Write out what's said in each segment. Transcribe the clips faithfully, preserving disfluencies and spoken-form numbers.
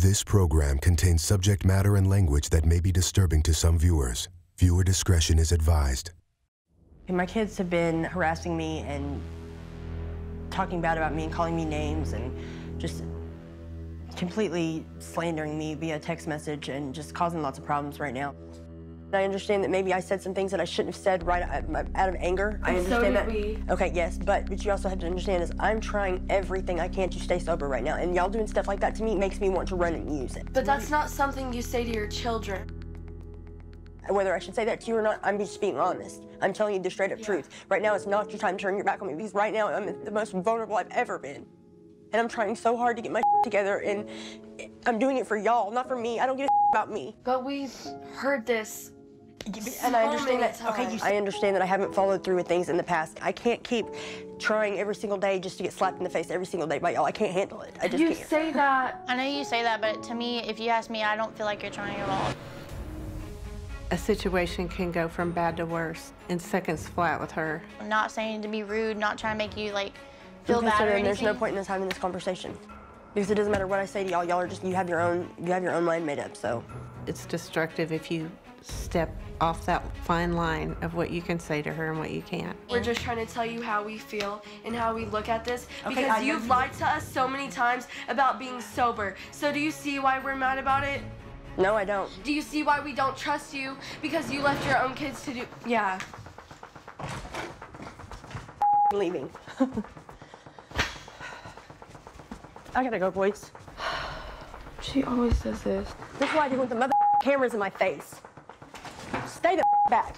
This program contains subject matter and language that may be disturbing to some viewers. Viewer discretion is advised. My kids have been harassing me and talking bad about me and calling me names and just completely slandering me via text message and just causing lots of problems right now. I understand that maybe I said some things that I shouldn't have said right out of anger. I understand so that. We. Okay, yes, but but you also have to understand is I'm trying everything I can to stay sober right now, and y'all doing stuff like that to me makes me want to run and use it. But that's not something you say to your children. Whether I should say that to you or not, I'm just being honest. I'm telling you the straight up yeah. truth. Right now, it's not your time to turn your back on me because right now I'm the most vulnerable I've ever been, and I'm trying so hard to get my shit together, and I'm doing it for y'all, not for me. I don't give a shit about me. But we've heard this. And I understand that. Okay, you, I understand that I haven't followed through with things in the past. I can't keep trying every single day just to get slapped in the face every single day by y'all. I can't handle it. I just you can't. You say that. I know you say that, but to me, if you ask me, I don't feel like you're trying at all. A situation can go from bad to worse in seconds flat with her. I'm not saying to be rude, not trying to make you like feel bad or anything. There's no point in us having this conversation because it doesn't matter what I say to y'all. Y'all are just you have your own you have your own mind made up. So it's destructive if you step off that fine line of what you can say to her and what you can't. We're just trying to tell you how we feel and how we look at this because okay, you've lied to us so many times about being sober. So do you see why we're mad about it? No, I don't. Do you see why we don't trust you? Because you left your own kids to do... Yeah. I'm leaving. I gotta go, boys. She always does this. That's why I do with the mother cameras in my face. Stay the back.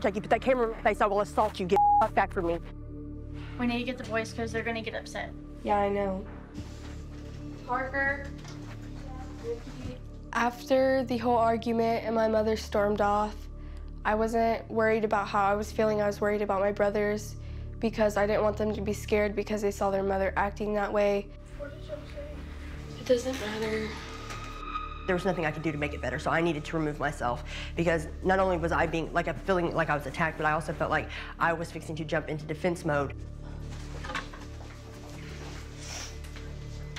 Take you, put that camera in my face, I will assault you. Get the back from me. We need to get the boys because they're gonna get upset. Yeah, I know. Parker. After the whole argument and my mother stormed off, I wasn't worried about how I was feeling. I was worried about my brothers because I didn't want them to be scared because they saw their mother acting that way. What did you say? It doesn't matter. There was nothing I could do to make it better, so I needed to remove myself because not only was I being like I'm feeling like I was attacked, but I also felt like I was fixing to jump into defense mode. I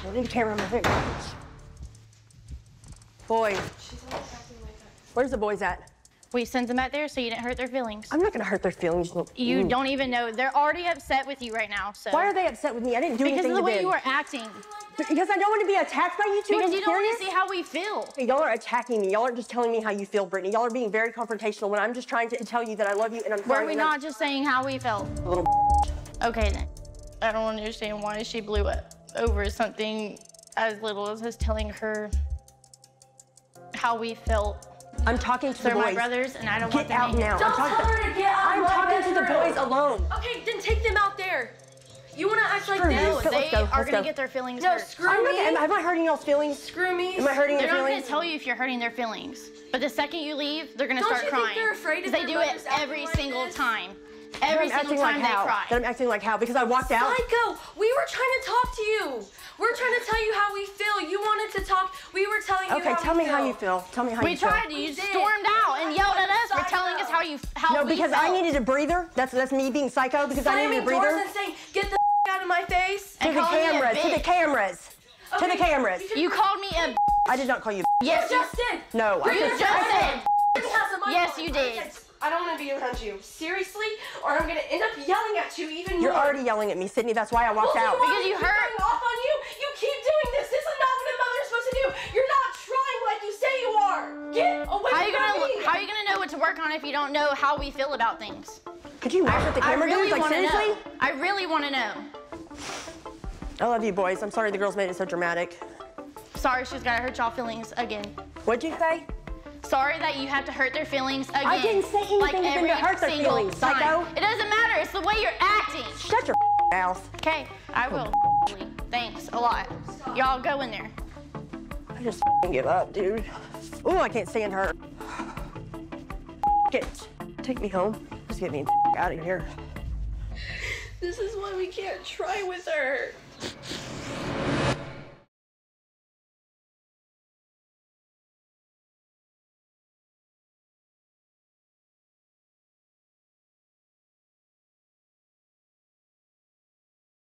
don't need a camera on my face. Boys. Where's the boys at? We sent them out there so you didn't hurt their feelings. I'm not gonna hurt their feelings. You mm. don't even know. They're already upset with you right now, so. Why are they upset with me? I didn't do because anything Because of the way them. you were acting. Because I don't want to be attacked by you two. Because you don't want to see how we feel. Y'all are attacking me. Y'all aren't just telling me how you feel, Brittany. Y'all are being very confrontational when I'm just trying to tell you that I love you and I'm sorry. Were we not I'm... just saying how we felt? A little Okay then. I don't understand why she blew up over something as little as us telling her how we felt. I'm talking to They're the boys. They're my brothers, and I don't get want them out now. Don't I'm tell her to get out. I'm talking to the boys alone. Okay, then take them out there. You want to act screw like this? They go, are going to get their feelings no, hurt. No, screw I'm me. Not, am, am I hurting y'all's feelings? Screw me. Am I hurting their feelings? They're not going to tell you if you're hurting their feelings. But the second you leave, they're going to start crying. Don't you think they're afraid of their brothers acting like this? They do it every single time. Every single time they cry. That I'm acting like how? Because I walked out? Psycho, we were trying to talk to you. We're trying to tell you how we feel. You wanted to talk. We were telling you how we feel. Okay, tell me how you feel. Tell me how you feel. We tried to. You stormed out and yelled at us for telling us how you how we felt. No, because I needed a breather. That's that's me being psycho because I needed a breather. Slamming doors and saying, "Get the f out of my face." To the cameras. To the cameras. To the cameras. You called me a. I did not call you. Yes, you just did. No, I just did. Yes, you did. I don't want to be around you, seriously, or I'm going to end up yelling at you even more. You're already yelling at me, Sydney. That's why I walked well, out. Because you hurt. I'm off on you. You keep doing this. This is not what a mother is supposed to do. You're not trying like you say you are. Get away how from you gonna, me. How are you going to know what to work on if you don't know how we feel about things? Could you watch what the camera really dudes? Like, seriously? Know. I really want to know. I love you, boys. I'm sorry the girls made it so dramatic. Sorry she's got to hurt y'all feelings again. What'd you say? Sorry that you have to hurt their feelings again. I didn't say anything like every to hurt their feelings, time. psycho. It doesn't matter. It's the way you're acting. Shut your mouth. Okay, I will. Oh, thanks a lot. Y'all go in there. I just give up, dude. Ooh, I can't stand her. It. Take me home. Just get me out of here. This is why we can't try with her.